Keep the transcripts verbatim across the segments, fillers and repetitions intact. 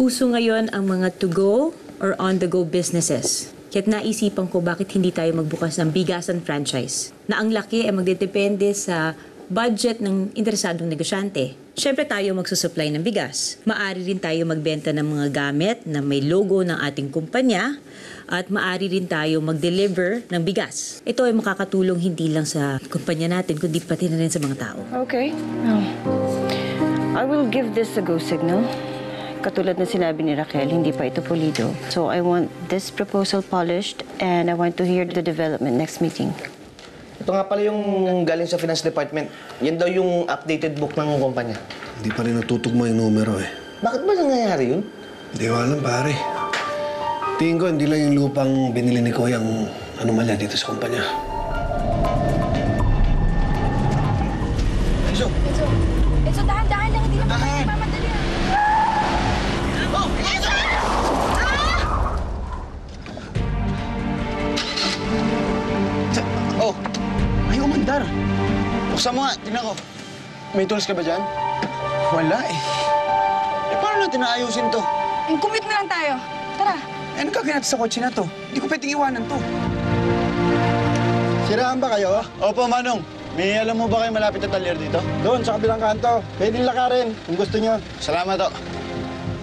Uso ngayon ang mga to-go or on-the-go businesses. Kaya't naisipan ko bakit hindi tayo magbukas ng bigasan franchise na ang laki ay magdedepende sa budget ng interesadong negosyante. Siyempre tayo magsusupply ng bigas. Maari rin tayo magbenta ng mga gamit na may logo ng ating kumpanya at maari rin tayo mag-deliver ng bigas. Ito ay makakatulong hindi lang sa kumpanya natin kundi pati na rin sa mga tao. Okay. Oh. I will give this a go signal. Katulad na sinabi ni Raquel, hindi pa ito pulido. So I want this proposal polished and I want to hear the development next meeting. Ito nga pala yung galing sa Finance Department. Yan daw yung updated book ng kumpanya. Hindi pa rin natutugma yung numero eh. Bakit ba nangyayari yun? Hindi ko alam, pare. Tingin ko, hindi lang yung lupang binili ni Koy ang anomalya dito sa kumpanya. Enzo! Enzo! Enzo, dahan-dahan lang. Hindi naman natin mamadali. Dar, buksan mo nga. Tignan ko. May tools ka ba dyan? Wala eh. Eh, paano natin naayusin to? Commute na lang tayo. Tara. Eh, ano kagaya natin sa kotse na to? Hindi ko pwedeng iwanan to. Siraan ba kayo? Opo, Manong. May alam mo ba kayo malapit na talyer dito? Doon, sa kabilang kanto. Pwedeng lakarin kung gusto nyo. Salamat, o.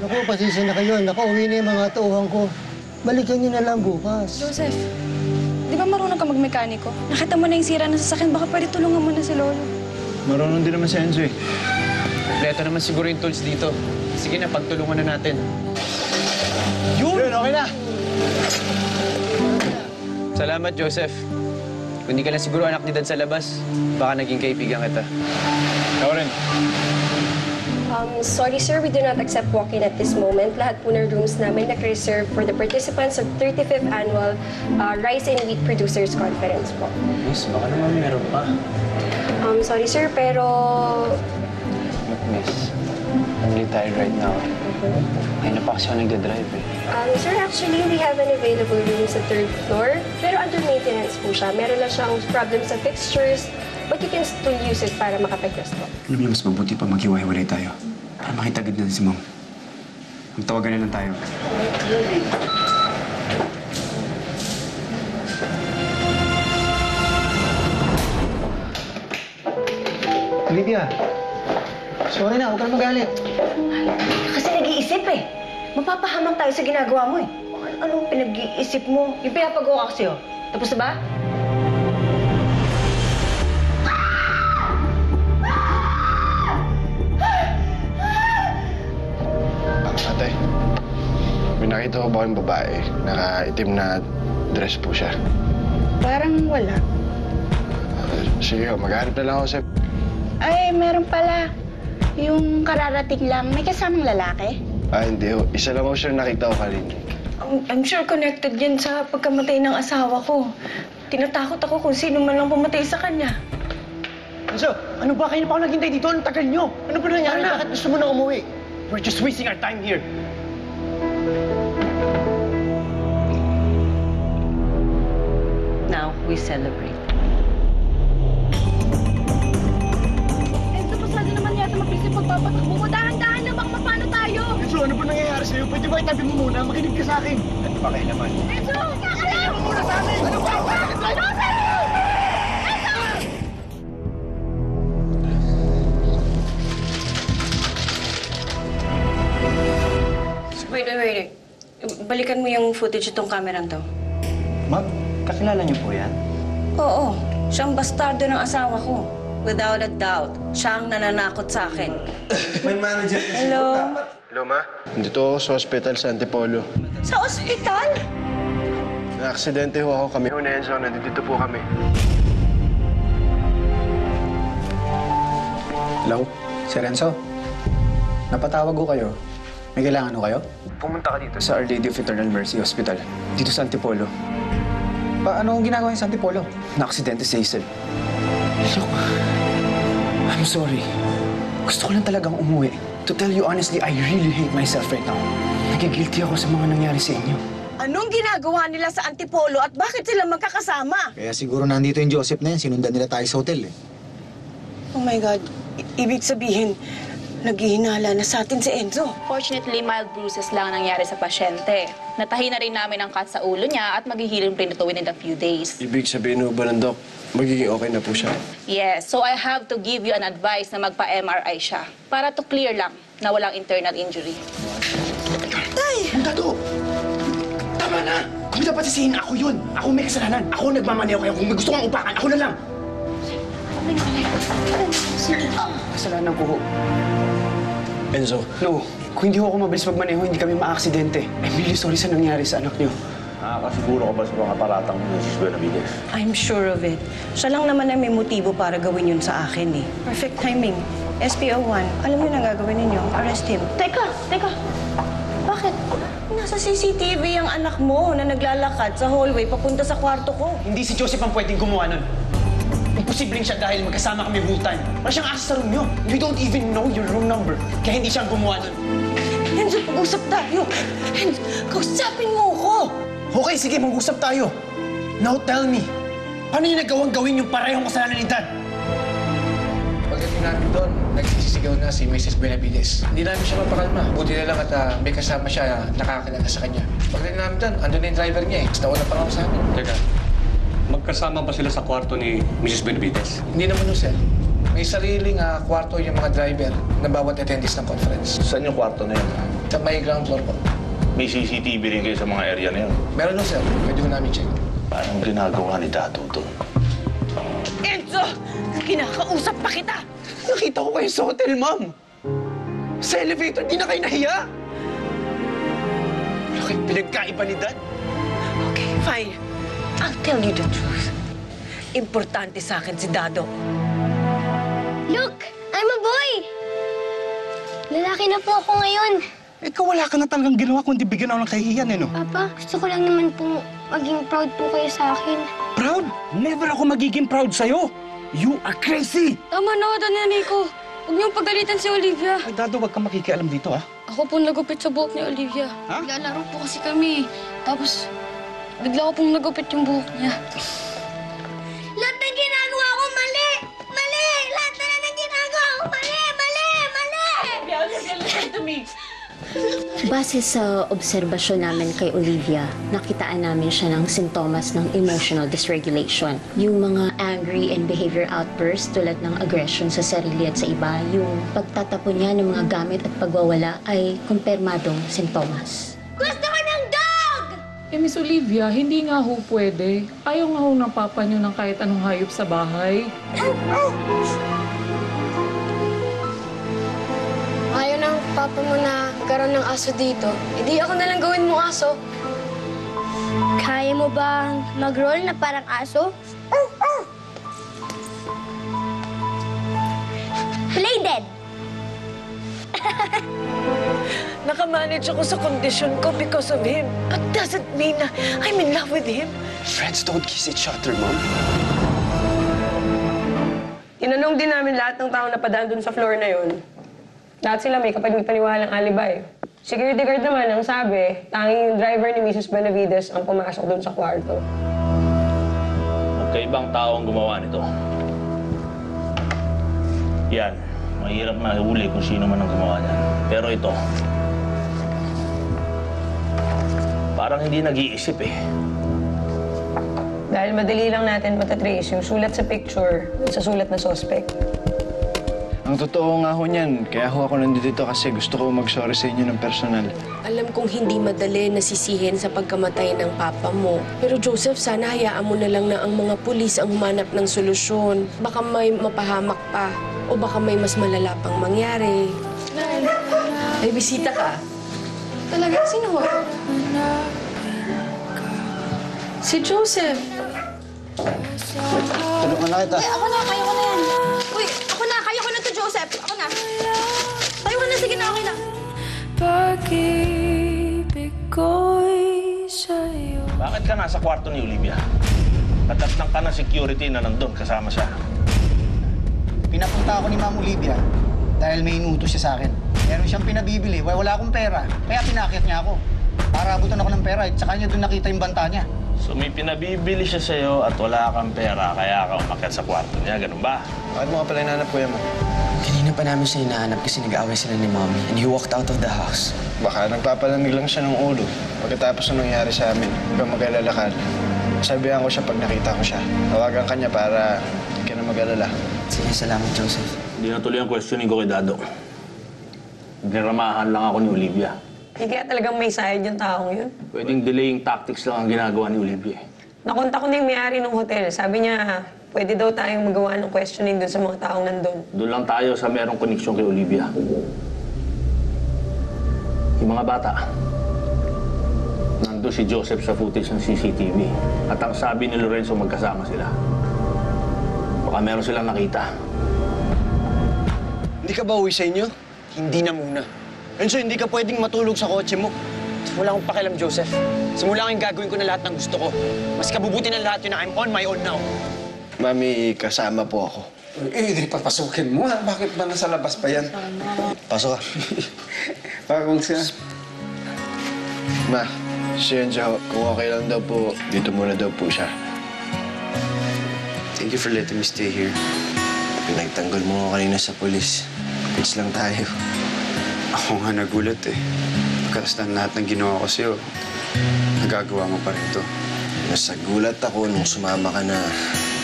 Naku, pasisi na kayo. Nakauwi na yung mga tauhan ko. Balikan nyo na lang bukas. Joseph. Di ba marunong ka magmekaniko? Nakita mo na yung sira na sasakyan, baka pwede tulungan mo na si Lolo. Marunong din naman si Enzo eh. Kompleto naman siguro yung tools dito. Sige na, pagtulungan na natin. Yun! Yun, okay na! Salamat, Joseph. Kung di ka na siguro anak ni Dad sa labas, baka naging kaibigan kita. Ako rin. Um, sorry, sir. We do not accept walk-in at this moment. Lahat po ng rooms namin naka-reserve for the participants of thirty-fifth Annual uh, Rice and Wheat Producers Conference po. Miss, baka naman meron pa. Um, sorry, sir, pero... Look, miss, I'm really tired right now. Ay, napakasya ako nagdadrive eh. Um, sir, actually, we have an available room sa third floor. Pero under maintenance po siya. Meron lang siyang problems sa fixtures. But you can still use it para makapag-rest po. Alam niyo, mas mabuti pa maghiwa-hiwalay tayo. Para makita agad na si Mom. Magtawagan na lang tayo. Olivia, sorry na. Huwag ka na magalit. Kasi nag-iisip eh. Mapapahamak tayo sa ginagawa mo eh. Anong pinag-iisip mo? Yung pinapagawa ko sa'yo. Tapos na ba? Ate, may nakita ko ba yung babae? Nakaitim na dress po siya. Parang wala. Uh, sige, maghanap na lang ako, Sep. Ay, meron pala. Yung kararating lang, may kasamang lalaki? Ah, hindi. Isa lang ako siya nakita ko kanina. Um, I'm sure connected yan sa pagkamatay ng asawa ko. Tinatakot ako kung sino man lang pumatay sa kanya. Enzo, ano ba? Kayo na pa ako naghintay dito? Anong tagal nyo? Ano ba nangyari? Bakit gusto mo na umuwi? We're just wasting our time here. Now we celebrate. Enzo, pasado naman yata mabisi pagpapatakbo mo. Dahan-dahan lang bang mapano tayo? Enzo, ano ba nangyayari sa'yo? Pwede ba itabi mo muna? Makinig ka sa'kin. At pakay naman. Enzo, sakalang! Ano muna sa'kin? Ano ba? Ano sa'yo? Wait, wait, wait. Balikan mo yung footage itong kamerang to. Ma'am, kakilala niyo po yan? Oo. Siya ang bastardo ng asawa ko. Without a doubt, siya ang nananakot sa akin. My manager is... Hello? Hello, ma. Nandito ako sa hospital sa Antipolo. Sa hospital? Na-aksidente ho ako kami. Una, Enzo, nandito po kami. Hello? Sir Enzo? Napatawag ko kayo. May kailangan ho kayo? Pumunta ka dito sa Our Lady of Eternal Mercy Hospital. Dito sa Antipolo. Paano ang ginagawa niya sa Antipolo? Na-aksidente si Hazel. Look, I'm sorry. Gusto ko lang talagang umuwi. To tell you honestly, I really hate myself right now. Nagigilty ako sa mga nangyari sa inyo. Anong ginagawa nila sa Antipolo at bakit sila magkakasama? Kaya siguro nandito yung Joseph na yan. Sinundan nila tayo sa hotel eh. Oh my God. I- ibig sabihin... Naghihinala na sa atin si Enzo. Fortunately, mild bruises lang nangyari sa pasyente. Natahi na rin namin ang cut sa ulo niya at maghihiling rin ito within a few days. Ibig sabihin ba ng doc, magiging okay na po siya? Yes, so I have to give you an advice na magpa-M R I siya. Para to clear lang na walang internal injury. Tay! Ang dato! Tama na! Kung dapat sisihin ako yun, ako may kasalanan. Ako nagmamaneho kayo. Kung may gusto kong upakan, ako na lang. Kasalanan ko ho. Enzo. No. Kung hindi ho ako mabilis magmaneho, hindi kami maaksidente. I'm really sorry sa nangyari sa anak niyo. Nakakasiguro ka ba sa mga paratang Missus Benavides? I'm sure of it. Siya lang naman ang may motibo para gawin yun sa akin eh. Perfect timing. S P O one, alam niyo na gagawin ninyo. Arrest him. Teka! Teka! Bakit? Nasa C C T V ang anak mo na naglalakad sa hallway papunta sa kwarto ko. Hindi si Joseph ang pwedeng gumawa nun. Imposibleng siya dahil magkasama kami full time. Wala siyang access sa room niyo. You don't even know your room number. Kaya hindi siyang gumawa nun. Enzo, pag-usap tayo. Enzo, kausapin mo ko. Okay, sige, mag-usap tayo. Now tell me, paano niyo nagawang gawin yung parehong kasalanan ni Dad? Pagdating namin doon, nagsisigaw na si Missus Benavides. Hindi namin siya mapakalma. Buti na lang at uh, may kasama siya nakakilala sa kanya. Pagdating namin doon, andun na yung driver niya eh. Nauna pa ako sa amin. Teka. Magkasama ba sila sa kwarto ni Missus Benavides? Hindi naman yun, sir. May sariling uh, kwarto yung mga driver na bawat attendees ng conference. Saan yung kwarto na yun? Sa may ground floor po. May C C T V rin kayo sa mga area na yun? Meron yun, sir. Pwede ko namin check. Parang ginagawa ni Dato to. Enzo! Kinakausap pa kita! Nakita ko kayo sa hotel, ma'am. Sa elevator, di na kayo nahiya. Wala kayo pinagkaiba ni Dad. Okay, fine. I'll tell you the truth. Importante sa akin si Dado. Look! I'm a boy! Lalaki na po ako ngayon. Ikaw wala ka na talagang ginawa kundi bigyan ako ng kahihiyan, eh, no? Papa, gusto ko lang naman po maging proud po kayo sa akin. Proud? Never ako magiging proud sa'yo! You are crazy! Tama na, Danani ko. Huwag niyong pagalitan si Olivia. Ay, Dado, wag kang makikialam dito, ah. Ako po nagupit sa buhok ni Olivia. Ha? Naglalaro po kasi kami. Tapos... bigla ko pong nagupit yung buhok niya. Lahat na ginagawa ko mali! Mali! Lahat na lang ang ginagawa ko mali! Mali! Mali! Olivia, Olivia, listen to me! Base sa obserbasyon namin kay Olivia, nakitaan namin siya ng sintomas ng emotional dysregulation. Yung mga angry and behavior outbursts tulad ng aggression sa sarili at sa iba, yung pagtatapon niya ng mga gamit at pagwawala ay kumpirmadong sintomas. Gusto ko ng Eh, Miss Olivia, hindi nga ho pwede. Ayaw nga ho ng papa niyo ng kahit anong hayop sa bahay. Ayaw ng papa mo na magkaroon ng aso dito. Eh, di ako nalang gawin mo aso. Kaya mo bang mag-roll na parang aso? Play dead! Nakamanage ako sa condition ko because of him. But doesn't mean na I'm in love with him. Friends don't kiss each other, Mom. Tinanong din namin lahat ng tao na padaan dun sa floor na yun. Lahat sila may kapag may paniwalang alibay. Security guard naman ang sabi, tanging yung driver ni Missus Benavides ang pumasok dun sa kwarto. Magkaibang tao ang gumawa nito. Yan. Mahirap mahuli kung sino man ang gumawa niya. Pero ito... parang hindi nag-iisip eh. Dahil madali lang natin matatrace yung sulat sa picture sa sulat na suspect. Ang totoo nga ho niyan, kaya ho ako nandito kasi gusto ko mag-sorry sa inyo ng personal. Alam kong hindi madali nasisihin sa pagkamatay ng papa mo. Pero Joseph, sana hayaan mo na lang na ang mga pulis ang humanap ng solusyon. Baka may mapahamak pa o baka may mas malala pang mangyari. Ay, bisita ka. Talaga? Sino ho? Si Joseph. Tulungan na kita. Uy, ako na. Kaya ko na yan. Uy, ako na. Kaya ko na to, Joseph. Ako na. Tayo ko na. Sige na. Okay na. Bakit ka nasa kwarto ni Olivia? Natatnang ka ng security na nandun kasama siya. Pinapunta ako ni Ma'am Olivia dahil may inutos siya sa akin. Meron siyang pinabibili, wala akong pera. Kaya pinakit niya ako. Para abutan ako ng pera, at saka niya doon nakita yung banta niya. So may pinabibili siya sa'yo at wala kang pera, kaya ka umakyat sa kwarto niya, ganun ba? Bakit mo ka pala yung nanap, kuya mo? Kanina pa namin siya hinahanap kasi nag-aaway sila ni Mommy and he walked out of the house. Baka nagpapalamig lang siya ng ulo pagkatapos ng nangyari sa amin. Huwag mag-alala ka. Sabihan ko siya pag nakita ko siya. Tawagan ka niya para hindi ka na mag-alala. Sige, salamat, Joseph. Hindi na tuloy ang questioning ko kay Dado. Dinaramahan lang ako ni Olivia. Eh, kaya talagang may sayad yung taong yun. Pwedeng delaying tactics lang ang ginagawa ni Olivia. Nakunta ko na yung may-ari ng hotel. Sabi niya, pwede daw tayong magawa ng questioning dun sa mga taong nandun. Doon lang tayo sa merong koneksyon kay Olivia. Yung mga bata, nandun si Joseph sa footage ng C C T V. At ang sabi ni Lorenzo, magkasama sila. Baka meron silang nakita. Hindi ka ba uwi sa inyo? Hindi na muna. Enzo, hindi ka pwedeng matulog sa kotse mo. Wala akong pakialam, Joseph. Simula ngayon gagawin ko na lahat ng gusto ko. Mas kabubuti ng lahat yun na I'm on my own now. Mami, kasama po ako. Eh, hindi papasukin mo. Bakit ba nasa labas pa yan? Pasok ka. Pakakong siya. Ma, siya yun siya. Kung okay lang daw po, dito muna daw po siya. Thank you for letting me stay here. Pinagtanggol mo ko kanina sa polis. Pits lang tayo. Ako nga nagulat eh. Pagkatas na lahat ng ginawa ko sa'yo, nagagawa mo pa rin ito. Nasagulat ako nung sumama ka na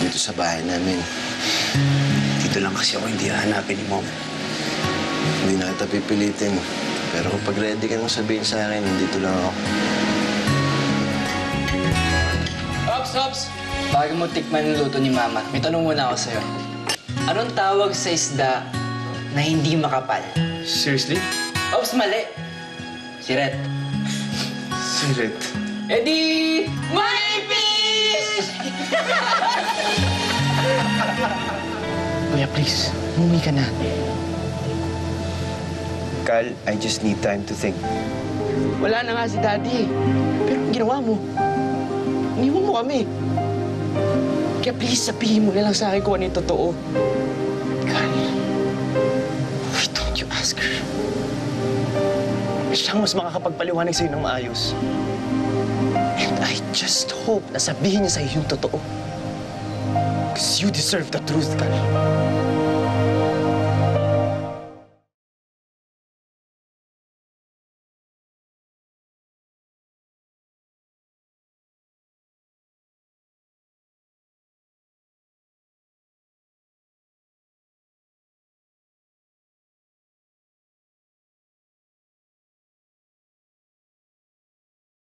dito sa bahay namin. Dito lang kasi ako hindi hahanapin ni Mom. Hindi na kita pipilitin. Pero kung pag ready ka nang sabihin sa akin, nandito lang ako. Hops, hops! Bago mo tikman ang luto ni Mama, may tanong muna ako sa'yo. Anong tawag sa isda na hindi makapal? Seriously? Hops, mali! Siret. Siret. Eddie! My fish! Kuya, please. Umuwi ka na. Carl, I just need time to think. Wala na nga si Daddy. Pero ang ginawa mo, iniwan mo kami. Kaya please, sabihin mo na lang sa akin kung ano yung totoo. Carl, why don't you ask her? Siyang mas makakapagpaliwanag sa'yo ng maayos. And I just hope na sabihin niya sa'yo yung totoo. Because you deserve the truth, Carl.